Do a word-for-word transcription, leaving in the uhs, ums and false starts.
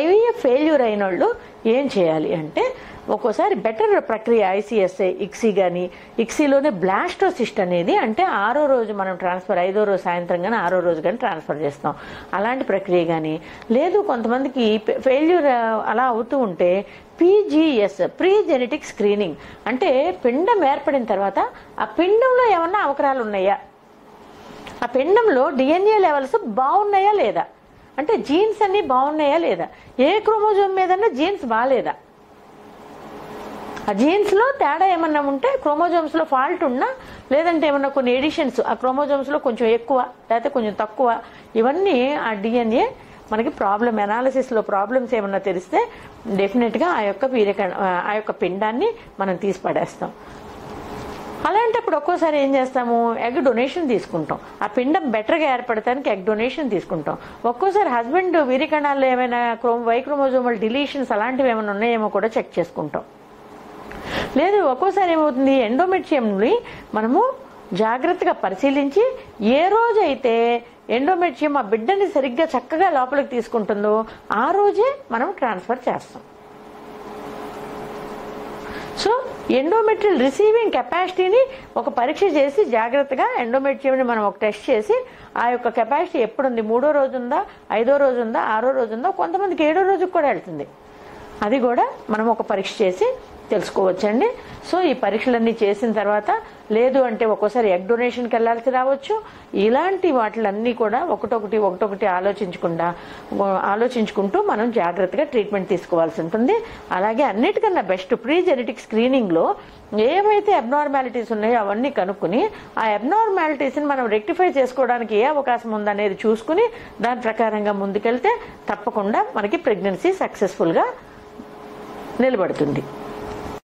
IVF failure అయిన వాళ్ళు ఏం చేయాలి అంటే, ఒక్కోసారి బెటర్ ప్రక్రియ ఐసీఎస్ఐ ఇక్సీ కానీ, ఇక్సీలోనే బ్లాస్టోసిస్ట్ అనేది అంటే ఆరో రోజు మనం ట్రాన్స్ఫర్, ఐదో రోజు సాయంత్రం కానీ ఆరో రోజు కానీ ట్రాన్స్ఫర్ చేస్తాం, అలాంటి ప్రక్రియ కానీ, లేదు కొంతమందికి ఫెయిల్యూర్ అలా అవుతూ ఉంటే పీజీఎస్ ప్రీ జెనెటిక్ స్క్రీనింగ్ అంటే పిండం ఏర్పడిన తర్వాత ఆ పిండంలో ఏమన్నా అవకరాలు ఉన్నాయా, ఆ పిండంలో డిఎన్ఏ లెవెల్స్ బాగున్నాయా లేదా, అంటే జీన్స్ అన్ని బాగున్నాయా లేదా, ఏ క్రోమోజోమ్ మీదన్నా జీన్స్ బాగాలేదా, ఆ జీన్స్లో తేడా ఏమన్నా ఉంటే క్రోమోజోమ్స్లో ఫాల్ట్ ఉన్నా, లేదంటే ఏమన్నా కొన్ని ఎడిషన్స్ ఆ క్రోమోజోమ్స్లో కొంచెం ఎక్కువ లేకపోతే కొంచెం తక్కువ, ఇవన్నీ ఆ డిఎన్ఏ మనకి ప్రాబ్లం అనాలిసిస్లో ప్రాబ్లమ్స్ ఏమన్నా తెలిస్తే డెఫినెట్గా ఆ యొక్క పీరిక ఆ యొక్క పిండాన్ని మనం తీసి పడేస్తాం. అలాంటప్పుడు ఒక్కోసారి ఏం చేస్తాము, ఎగ్ డొనేషన్ తీసుకుంటాం, ఆ పిండం బెటర్గా ఏర్పడటానికి ఎగ్ డొనేషన్ తీసుకుంటాం. ఒక్కోసారి హస్బెండ్ వీరికణాల్లో ఏమైనా క్రోమ్ వైక్రోమోజోమల్ డిలీషన్స్ అలాంటివి ఏమైనా ఉన్నాయేమో కూడా చెక్ చేసుకుంటాం. లేదు ఒక్కోసారి ఏమవుతుంది, ఎండోమెట్రియంని మనము జాగ్రత్తగా పరిశీలించి ఏ రోజైతే ఎండోమెట్రియం ఆ బిడ్డని సరిగ్గా చక్కగా లోపలికి తీసుకుంటుందో ఆ రోజే మనం ట్రాన్స్ఫర్ చేస్తాం. సో ఎండోమెట్రియల్ రిసీవింగ్ కెపాసిటీని ఒక పరీక్ష చేసి జాగ్రత్తగా ఎండోమెట్రియంని మనం ఒక టెస్ట్ చేసి ఆ యొక్క కెపాసిటీ ఎప్పుడుంది, మూడో రోజు ఉందా, ఐదో రోజు ఉందా, ఆరో రోజు ఉందా, కొంతమందికి ఏడో రోజుకి కూడా వెళ్తుంది, అది కూడా మనం ఒక పరీక్ష చేసి తెలుసుకోవచ్చండి. సో ఈ పరీక్షలన్నీ చేసిన తర్వాత లేదు అంటే ఒక్కోసారి ఎగ్ డొనేషన్కి వెళ్ళాల్సి రావచ్చు. ఇలాంటి వాటిలన్నీ కూడా ఒకటొకటి ఒకటొకటి ఆలోచించకుండా ఆలోచించుకుంటూ మనం జాగ్రత్తగా ట్రీట్మెంట్ తీసుకోవాల్సి ఉంటుంది. అలాగే అన్నిటికన్నా బెస్ట్ ప్రీ జెనెటిక్ స్క్రీనింగ్లో ఏవైతే అబ్నార్మాలిటీస్ ఉన్నాయో అవన్నీ కనుక్కుని ఆ అబ్నార్మాలిటీస్ని మనం రెక్టిఫై చేసుకోవడానికి ఏ అవకాశం ఉందనేది చూసుకుని దాని ప్రకారంగా ముందుకెళ్తే తప్పకుండా మనకి ప్రెగ్నెన్సీ సక్సెస్ఫుల్గా నిలబడుతుంది.